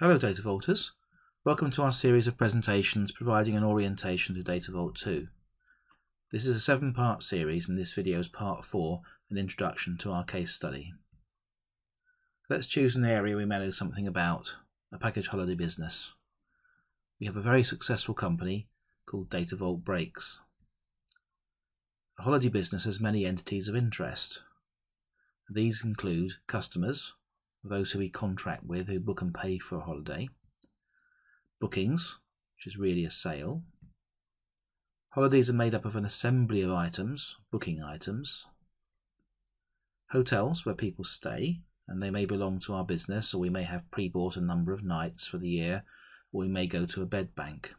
Hello Data Vaulters, welcome to our series of presentations providing an orientation to DataVault 2. This is a 7-part series and this video is part 4, an introduction to our case study. Let's choose an area we may know something about, a package holiday business. We have a very successful company called DataVault Breaks. A holiday business has many entities of interest. These include customers, those who we contract with who book and pay for a holiday, bookings, which is really a sale. Holidays are made up of an assembly of items, booking items. Hotels, where people stay, and they may belong to our business, or we may have pre-bought a number of nights for the year, or we may go to a bed bank.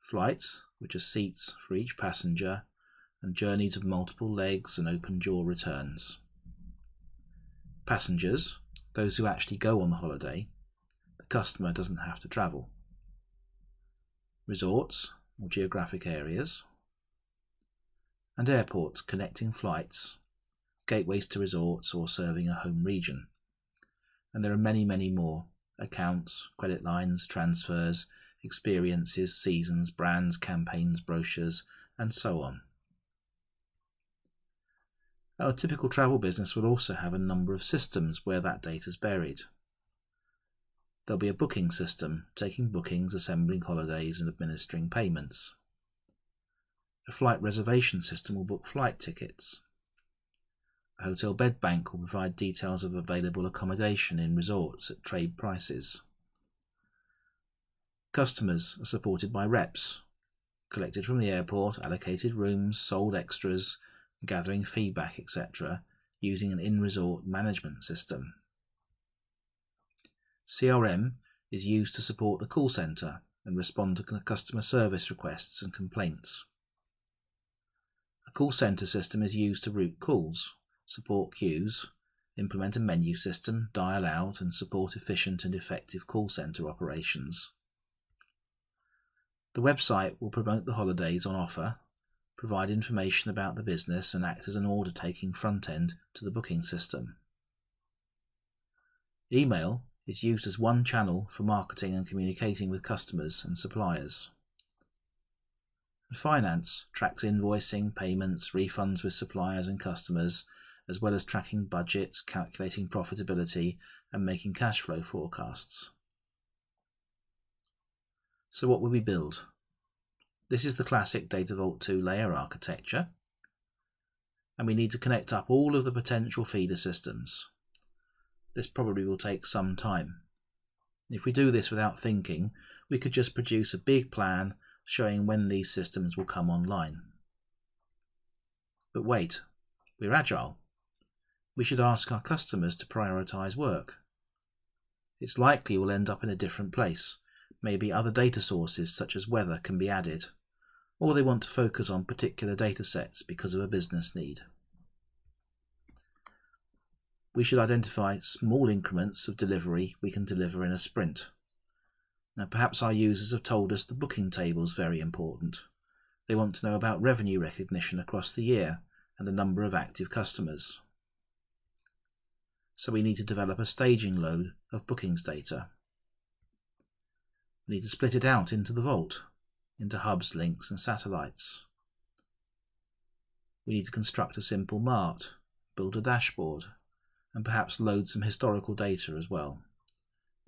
Flights, which are seats for each passenger, and journeys of multiple legs and open jaw returns. Passengers, those who actually go on the holiday, the customer doesn't have to travel. Resorts or geographic areas, and airports connecting flights, gateways to resorts or serving a home region. And there are many, many more: accounts, credit lines, transfers, experiences, seasons, brands, campaigns, brochures, and so on. Our typical travel business will also have a number of systems where that data is buried. There'll be a booking system, taking bookings, assembling holidays and administering payments. A flight reservation system will book flight tickets. A hotel bed bank will provide details of available accommodation in resorts at trade prices. Customers are supported by reps, collected from the airport, allocated rooms, sold extras, gathering feedback, etc., using an in-resort management system. CRM is used to support the call centre and respond to customer service requests and complaints. A call centre system is used to route calls, support queues, implement a menu system, dial out, and support efficient and effective call centre operations. The website will promote the holidays on offer, provide information about the business and act as an order-taking front-end to the booking system. Email is used as one channel for marketing and communicating with customers and suppliers. And finance tracks invoicing, payments, refunds with suppliers and customers, as well as tracking budgets, calculating profitability and making cash flow forecasts. So what will we build? This is the classic DataVault 2 layer architecture, and we need to connect up all of the potential feeder systems. This probably will take some time. If we do this without thinking, we could just produce a big plan showing when these systems will come online. But wait, we're agile. We should ask our customers to prioritise work. It's likely we'll end up in a different place. Maybe other data sources such as weather can be added, or they want to focus on particular data sets because of a business need. We should identify small increments of delivery we can deliver in a sprint. Now perhaps our users have told us the booking table is very important. They want to know about revenue recognition across the year and the number of active customers. So we need to develop a staging load of bookings data. We need to split it out into the vault, into hubs, links and satellites. We need to construct a simple mart, build a dashboard, and perhaps load some historical data as well.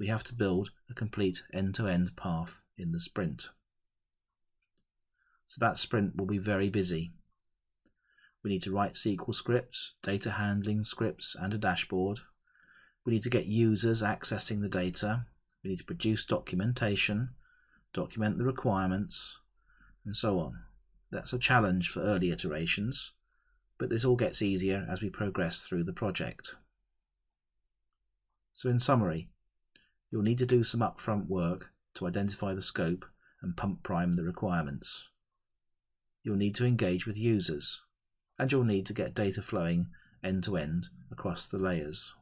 We have to build a complete end-to-end path in the sprint. So that sprint will be very busy. We need to write SQL scripts, data handling scripts and a dashboard. We need to get users accessing the data. We need to produce documentation, document the requirements, and so on. That's a challenge for early iterations, but this all gets easier as we progress through the project. So in summary, you'll need to do some upfront work to identify the scope and pump prime the requirements. You'll need to engage with users, and you'll need to get data flowing end to end across the layers.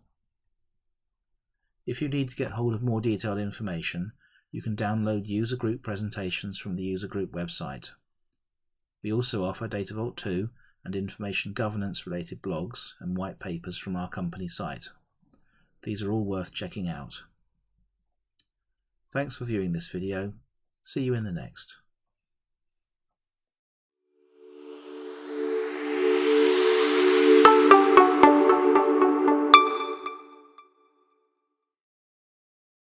If you need to get hold of more detailed information, you can download user group presentations from the user group website. We also offer DataVault 2 and information governance related blogs and white papers from our company site. These are all worth checking out. Thanks for viewing this video. See you in the next.